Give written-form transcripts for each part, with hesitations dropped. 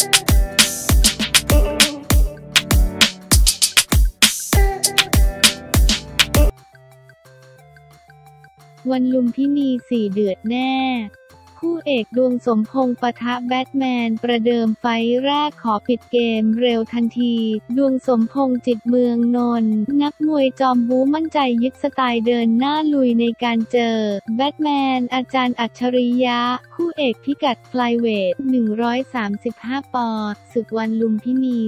วันลุมพินี4เดือดแน่คู่เอกดวงสมพงษ์ปะทะแบทแมนประเดิมไฟท์แรกขอปิดเกมเร็วทันทีดวงสมพงษ์จิตเมืองนนท์นักมวยจอมบู๊มั่นใจยึดสไตล์เดินหน้าลุยในการเจอแบทแมนอาจารย์อัจฉริยะคู่เอกพิกัดไฟท์เวท135ปอนด์ศึกวันลุมพินี4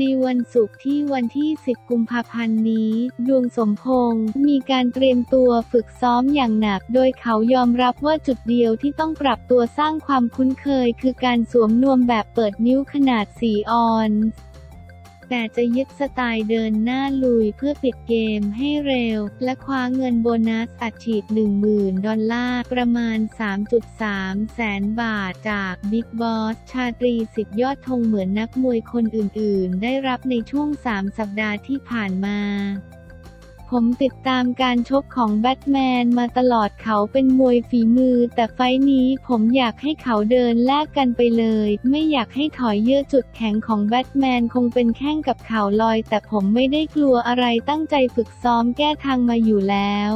ในวันศุกร์ที่วันที่10กุมภาพันธ์นี้ดวงสมพงษ์มีการเตรียมตัวฝึกซ้อมอย่างหนักโดยเขายอมรับว่าจุดเดียวที่ต้องปรับตัวสร้างความคุ้นเคยคือการสวมนวมแบบเปิดนิ้วขนาด4ออนซ์แต่จะยึดสไตล์เดินหน้าลุยเพื่อปิดเกมให้เร็วและคว้าเงินโบนัสอัดฉีด 10,000 ดอลลาร์ประมาณ 3.3 แสนบาทจากบิ๊กบอสชาตรีสิทธิ์ยอดธงเหมือนนักมวยคนอื่นๆได้รับในช่วง3 สัปดาห์ที่ผ่านมาผมติดตามการชกของแบทแมนมาตลอดเขาเป็นมวยฝีมือแต่ไฟท์นี้ผมอยากให้เขาเดินแลกกันไปเลยไม่อยากให้ถอยเยอะจุดแข็งของแบทแมนคงเป็นแข้งกับเข่าลอยแต่ผมไม่ได้กลัวอะไรตั้งใจฝึกซ้อมแก้ทางมาอยู่แล้ว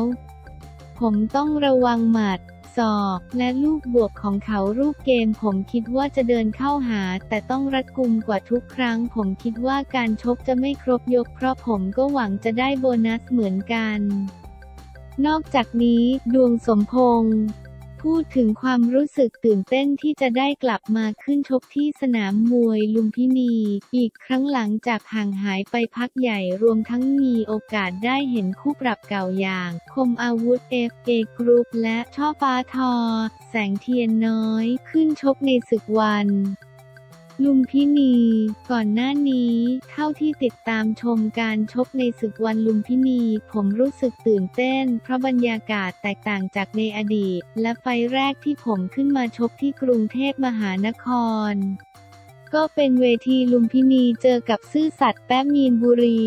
ผมต้องระวังหมัดศอกและลูกบวกของเขารูปเกมผมคิดว่าจะเดินเข้าหาแต่ต้องรัดกุมกว่าทุกครั้งผมคิดว่าการชกจะไม่ครบยกเพราะผมก็หวังจะได้โบนัสเหมือนกันนอกจากนี้ดวงสมพงษ์พูดถึงความรู้สึกตื่นเต้นที่จะได้กลับมาขึ้นชกที่สนามมวยลุมพินีอีกครั้งหลังจากห่างหายไปพักใหญ่รวมทั้งมีโอกาสได้เห็นคู่ปรับเก่าอย่างคมอาวุธ FA Group และช่อฟ้าทอแสงเทียนน้อยขึ้นชกในศึกวันลุมพินีก่อนหน้านี้เท่าที่ติดตามชมการชกในศึกวันลุมพินีผมรู้สึกตื่นเต้นเพราะบรรยากาศแตกต่างจากในอดีตและไฟล์แรกที่ผมขึ้นมาชกที่กรุงเทพมหานครก็เป็นเวทีลุมพินีเจอกับซื่อสัตย์แป๊บมีนบุรี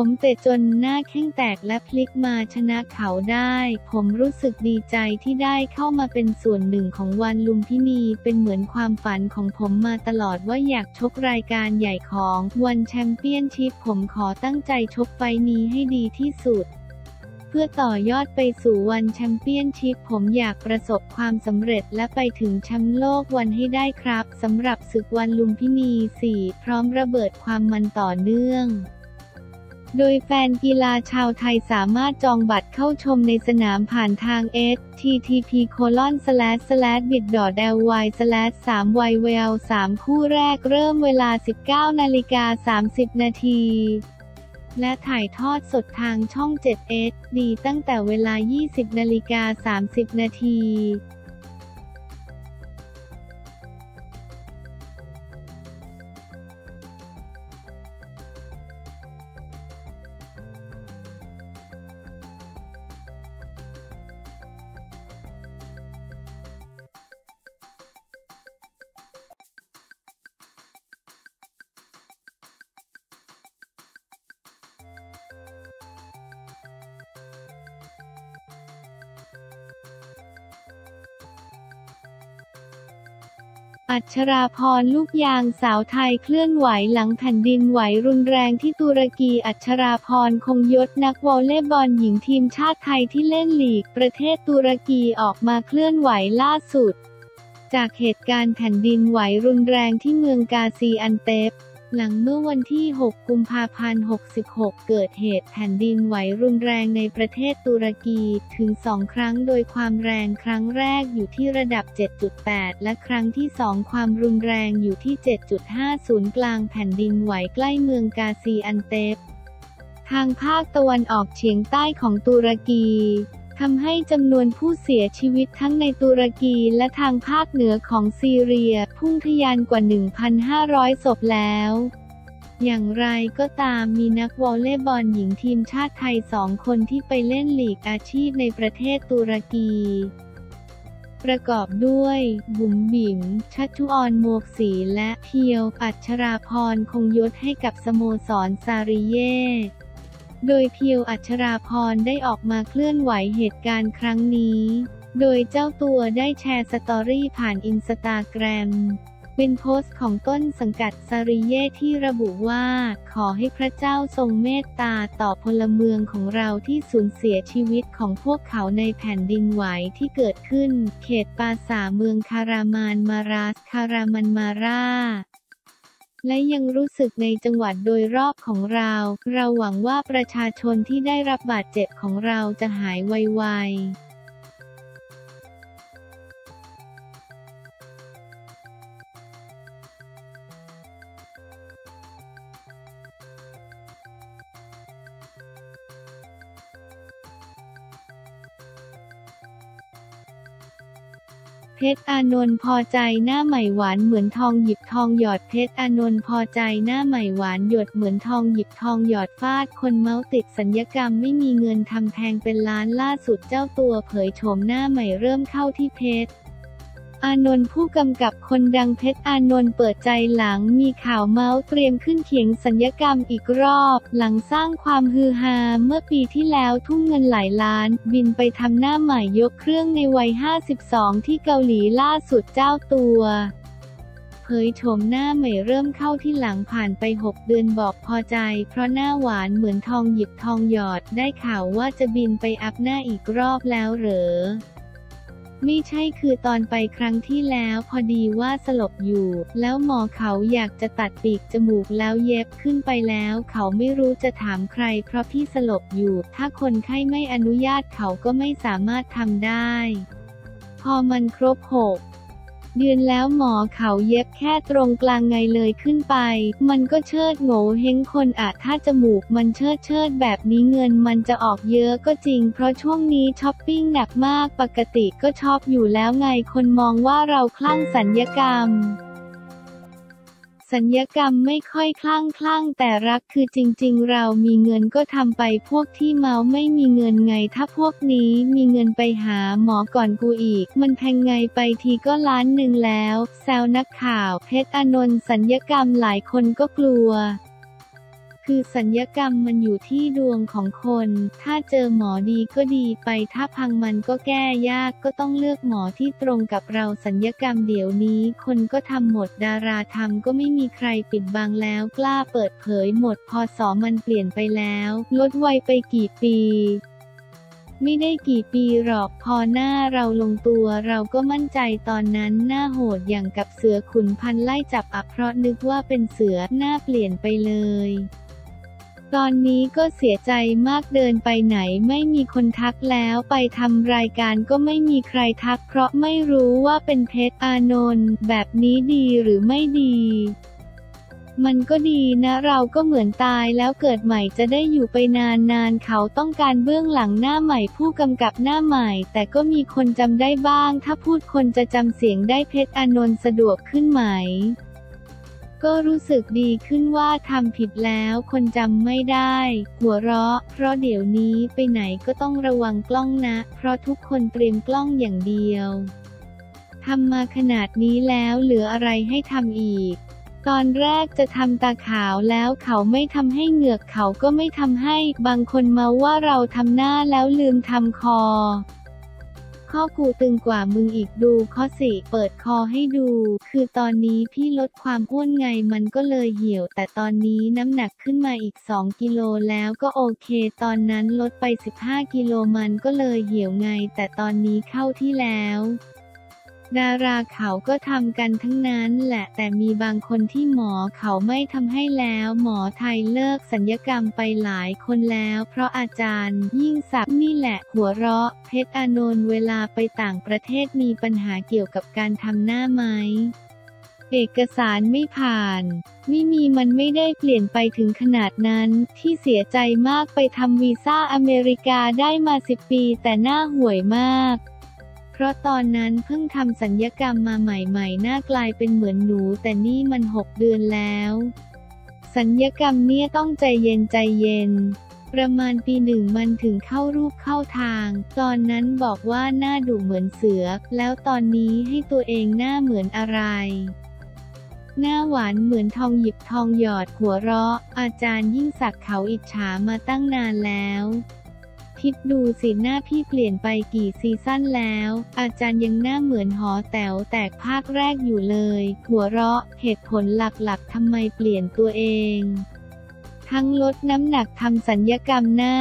ผมเตะจนหน้าแข้งแตกและพลิกมาชนะเขาได้ผมรู้สึกดีใจที่ได้เข้ามาเป็นส่วนหนึ่งของวันลุมพินีเป็นเหมือนความฝันของผมมาตลอดว่าอยากชกรายการใหญ่ของวันแชมเปี้ยนชิพผมขอตั้งใจชกไฟล์นี้ให้ดีที่สุดเพื่อต่อยอดไปสู่วันแชมเปี้ยนชิพผมอยากประสบความสำเร็จและไปถึงแชมป์โลกวันให้ได้ครับสำหรับศึกวันลุมพินี 4พร้อมระเบิดความมันต่อเนื่องโดยแฟนกีฬาชาวไทยสามารถจองบัตรเข้าชมในสนามผ่านทาง http://bit.ly/3ywl3 คู่แรกเริ่มเวลา 19:30 นาทีและถ่ายทอดสดทางช่อง 7 HD ตั้งแต่เวลา 20:30 นาทีอัชราพรลูกยางสาวไทยเคลื่อนไหวหลังแผ่นดินไหวรุนแรงที่ตุรกีอัชราพรคงยศนักวอลเลย์บอลหญิงทีมชาติไทยที่เล่นลีกประเทศตุรกีออกมาเคลื่อนไหวล่าสุดจากเหตุการณ์แผ่นดินไหวรุนแรงที่เมืองกาซีอันเตปหลังเมื่อวันที่6กุมภาพันธ์66เกิดเหตุแผ่นดินไหวรุนแรงในประเทศตุรกีถึง2ครั้งโดยความแรงครั้งแรกอยู่ที่ระดับ 7.8 และครั้งที่2ความรุนแรงอยู่ที่ 7.5 ศูนย์กลางแผ่นดินไหวใกล้เมืองกาซีอันเตปทางภาคตะวันออกเฉียงใต้ของตุรกีทำให้จำนวนผู้เสียชีวิตทั้งในตุรกีและทางภาคเหนือของซีเรียพุ่งทะยานกว่า 1,500 ศพแล้วอย่างไรก็ตามมีนักวอลเลย์บอลหญิงทีมชาติไทย2คนที่ไปเล่นลีกอาชีพในประเทศตุรกีประกอบด้วยบุ๋มบิ๋มชัชชุออนโมกศรีและเพียวอัชราพรคงยศให้กับสโมสรซาริเยโดยเพียวอัชราพรได้ออกมาเคลื่อนไหวเหตุการณ์ครั้งนี้โดยเจ้าตัวได้แชร์สตอรี่ผ่านอินสตาแกรม เป็นโพสต์ของต้นสังกัดซาริเย่ที่ระบุว่าขอให้พระเจ้าทรงเมตตาต่อพลเมืองของเราที่สูญเสียชีวิตของพวกเขาในแผ่นดินไหวที่เกิดขึ้นเขตปาสาเมืองคารามันมาราสคารามันมาราและยังรู้สึกในจังหวัดโดยรอบของเรา เราหวังว่าประชาชนที่ได้รับบาดเจ็บของเราจะหายไวๆเพชรอานนท์พอใจหน้าใหม่หวานเหมือนทองหยิบทองหยอดเพชรอานนท์พอใจหน้าใหม่หวานหยดเหมือนทองหยิบทองหยอดฟาดคนเมาติดสัญญกรรมไม่มีเงินทำแพงเป็นล้านล่าสุดเจ้าตัวเผยโฉมหน้าใหม่เริ่มเข้าที่เพชรอานนท์ผู้กำกับคนดังเพชรอานนท์เปิดใจหลังมีข่าวเมาส์เตรียมขึ้นเขียงสัญญกรรมอีกรอบหลังสร้างความฮือฮาเมื่อปีที่แล้วทุ่มเงินหลายล้านบินไปทำหน้าใหม่ยกเครื่องในวัย52ที่เกาหลีล่าสุดเจ้าตัวเผยโฉมหน้าใหม่เริ่มเข้าที่หลังผ่านไป6เดือนบอกพอใจเพราะหน้าหวานเหมือนทองหยิบทองหยอดได้ข่าวว่าจะบินไปอัพหน้าอีกรอบแล้วเหรอไม่ใช่คือตอนไปครั้งที่แล้วพอดีว่าสลบอยู่แล้วหมอเขาอยากจะตัดปีกจมูกแล้วเย็บขึ้นไปแล้วเขาไม่รู้จะถามใครเพราะพี่สลบอยู่ถ้าคนไข้ไม่อนุญาตเขาก็ไม่สามารถทำได้พอมันครบ6 เดือนแล้วหมอเขาเย็บแค่ตรงกลางไงเลยขึ้นไปมันก็เชิดโง่เฮงคนอาจถ้าจมูกมันเชิดแบบนี้เงินมันจะออกเยอะก็จริงเพราะช่วงนี้ช้อปปิ้งหนักมากปกติก็ชอบอยู่แล้วไงคนมองว่าเราคลั่งสัญญกรรมไม่ค่อยคลั่งแต่รักคือจริงๆเรามีเงินก็ทำไปพวกที่เมาไม่มีเงินไงถ้าพวกนี้มีเงินไปหาหมอก่อนกูอีกมันแพงไงไปทีก็1,000,000แล้วแซวนักข่าวเพชรอานนท์สัญญกรรมหลายคนก็กลัวคือสัญญกรรมมันอยู่ที่ดวงของคนถ้าเจอหมอดีก็ดีไปถ้าพังมันก็แก้ยากก็ต้องเลือกหมอที่ตรงกับเราสัญญกรรมเดี๋ยวนี้คนก็ทำหมดดาราทำก็ไม่มีใครปิดบังแล้วกล้าเปิดเผยหมดพศมันเปลี่ยนไปแล้วลดวัยไปกี่ปีไม่ได้กี่ปีหรอกพอหน้าเราลงตัวเราก็มั่นใจตอนนั้นหน้าโหดอย่างกับเสือขุนพันไล่จับอับเพราะนึกว่าเป็นเสือหน้าเปลี่ยนไปเลยตอนนี้ก็เสียใจมากเดินไปไหนไม่มีคนทักแล้วไปทำรายการก็ไม่มีใครทักเพราะไม่รู้ว่าเป็นเพชรอานนท์แบบนี้ดีหรือไม่ดีมันก็ดีนะเราก็เหมือนตายแล้วเกิดใหม่จะได้อยู่ไปนานๆเขาต้องการเบื้องหลังหน้าใหม่ผู้กำกับหน้าใหม่แต่ก็มีคนจำได้บ้างถ้าพูดคนจะจำเสียงได้เพชรอานนท์สะดวกขึ้นไหมก็รู้สึกดีขึ้นว่าทำผิดแล้วคนจำไม่ได้หัวเราะเพราะเดี๋ยวนี้ไปไหนก็ต้องระวังกล้องนะเพราะทุกคนเตรียมกล้องอย่างเดียวทำมาขนาดนี้แล้วเหลืออะไรให้ทำอีกตอนแรกจะทำตาขาวแล้วเขาไม่ทำให้เหงือกเขาก็ไม่ทำให้บางคนมาว่าเราทำหน้าแล้วลืมทำคอข้อกูตึงกว่ามึงอีกดูข้อ4เปิดคอให้ดูคือตอนนี้พี่ลดความอ้วนไงมันก็เลยเหี่ยวแต่ตอนนี้น้ำหนักขึ้นมาอีก2 กิโลแล้วก็โอเคตอนนั้นลดไป15 กิโลมันก็เลยเหี่ยวไงแต่ตอนนี้เข้าที่แล้วดาราเขาก็ทำกันทั้งนั้นแหละแต่มีบางคนที่หมอเขาไม่ทำให้แล้วหมอไทยเลิกสัญญกรรมไปหลายคนแล้วเพราะอาจารย์ยิ่งศักดิ์นี่แหละหัวเราะเพชรอานนท์เวลาไปต่างประเทศมีปัญหาเกี่ยวกับการทำหน้าไหมเอกสารไม่ผ่านไม่มีมันไม่ได้เปลี่ยนไปถึงขนาดนั้นที่เสียใจมากไปทำวีซ่าอเมริกาได้มา10 ปีแต่หน้าห่วยมากเพราะตอนนั้นเพิ่งทำสัญญกรรมมาใหม่ๆหน้ากลายเป็นเหมือนหนูแต่นี่มัน6 เดือนแล้วสัญญกรรมเนี่ยต้องใจเย็นประมาณปี1มันถึงเข้ารูปเข้าทางตอนนั้นบอกว่าหน้าดุเหมือนเสือแล้วตอนนี้ให้ตัวเองหน้าเหมือนอะไรหน้าหวานเหมือนทองหยิบทองหยอดหัวเราะอาจารย์ยิ่งศักดิ์เขาอิจฉามาตั้งนานแล้ว คิดดูสิหน้าพี่เปลี่ยนไปกี่ซีซั่นแล้วอาจารย์ยังหน้าเหมือนหอแต๋วแตกภาคแรกอยู่เลยหัวเราะเหตุผลหลักๆทำไมเปลี่ยนตัวเองทั้งลดน้ำหนักทำศัลยกรรมหน้า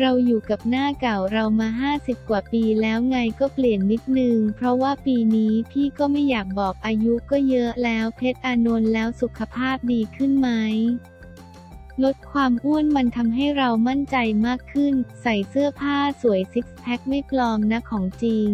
เราอยู่กับหน้าเก่าเรามา50กว่าปีแล้วไงก็เปลี่ยนนิดนึงเพราะว่าปีนี้พี่ก็ไม่อยากบอกอายุก็เยอะแล้วเพชรอานนท์แล้วสุขภาพดีขึ้นไหมลดความอ้วนมันทำให้เรามั่นใจมากขึ้นใส่เสื้อผ้าสวยซิกแพคไม่ปลอมนะของจริง